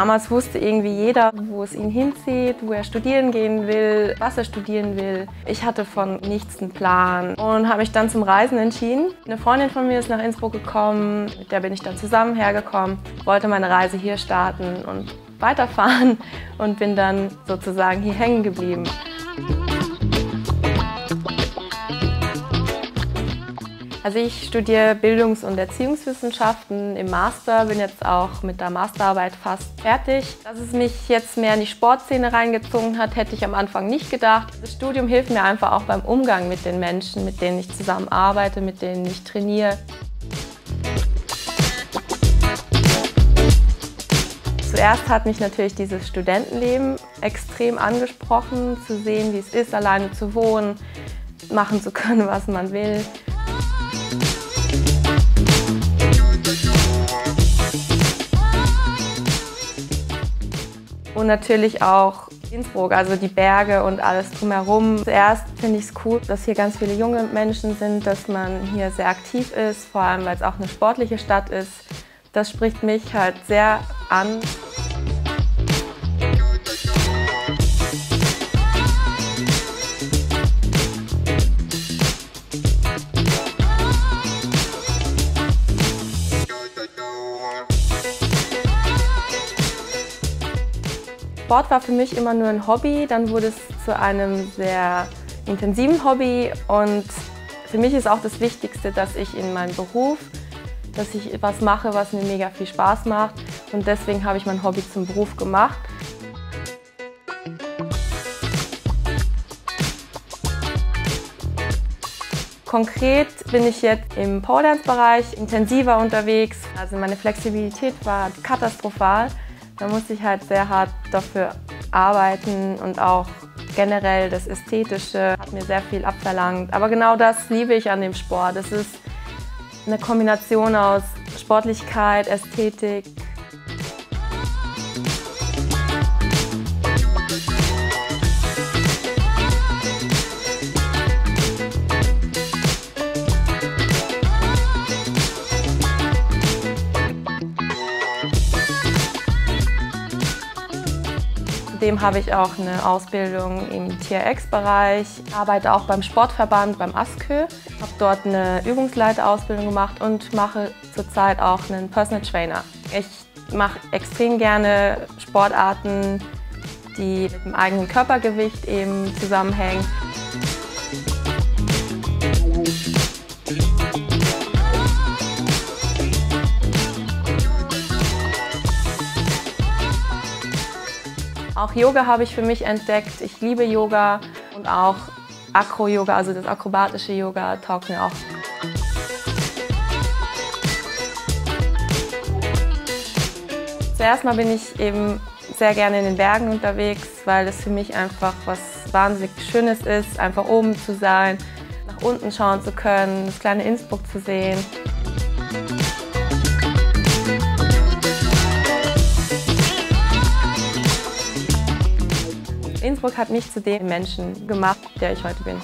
Damals wusste irgendwie jeder, wo es ihn hinzieht, wo er studieren gehen will, was er studieren will. Ich hatte von nichts einen Plan und habe mich dann zum Reisen entschieden. Eine Freundin von mir ist nach Innsbruck gekommen, mit der bin ich dann zusammen hergekommen, wollte meine Reise hier starten und weiterfahren und bin dann sozusagen hier hängen geblieben. Also ich studiere Bildungs- und Erziehungswissenschaften im Master, bin jetzt auch mit der Masterarbeit fast fertig. Dass es mich jetzt mehr in die Sportszene reingezogen hat, hätte ich am Anfang nicht gedacht. Das Studium hilft mir einfach auch beim Umgang mit den Menschen, mit denen ich zusammenarbeite, mit denen ich trainiere. Zuerst hat mich natürlich dieses Studentenleben extrem angesprochen, zu sehen, wie es ist, alleine zu wohnen, machen zu können, was man will. Und natürlich auch Innsbruck, also die Berge und alles drumherum. Zuerst finde ich es cool, dass hier ganz viele junge Menschen sind, dass man hier sehr aktiv ist, vor allem weil es auch eine sportliche Stadt ist. Das spricht mich halt sehr an. Sport war für mich immer nur ein Hobby, dann wurde es zu einem sehr intensiven Hobby und für mich ist auch das Wichtigste, dass ich in meinem Beruf, dass ich was mache, was mir mega viel Spaß macht und deswegen habe ich mein Hobby zum Beruf gemacht. Konkret bin ich jetzt im Powerdance-Bereich intensiver unterwegs, also meine Flexibilität war katastrophal. Da musste ich halt sehr hart dafür arbeiten und auch generell das Ästhetische hat mir sehr viel abverlangt. Aber genau das liebe ich an dem Sport. Es ist eine Kombination aus Sportlichkeit, Ästhetik. Zudem habe ich auch eine Ausbildung im TRX-Bereich, arbeite auch beim Sportverband, beim ASKÖ, habe dort eine Übungsleiterausbildung gemacht und mache zurzeit auch einen Personal Trainer. Ich mache extrem gerne Sportarten, die mit dem eigenen Körpergewicht eben zusammenhängen. Auch Yoga habe ich für mich entdeckt. Ich liebe Yoga und auch Akro-Yoga, also das akrobatische Yoga, taugt mir auch. Zuerst mal bin ich eben sehr gerne in den Bergen unterwegs, weil es für mich einfach was wahnsinnig Schönes ist, einfach oben zu sein, nach unten schauen zu können, das kleine Innsbruck zu sehen. Innsbruck hat mich zu dem Menschen gemacht, der ich heute bin.